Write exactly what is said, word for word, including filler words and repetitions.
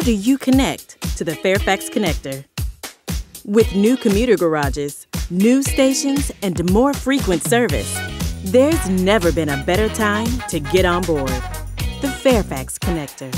How do you connect to the Fairfax Connector? With new commuter garages, new stations, and more frequent service, there's never been a better time to get on board. The Fairfax Connector.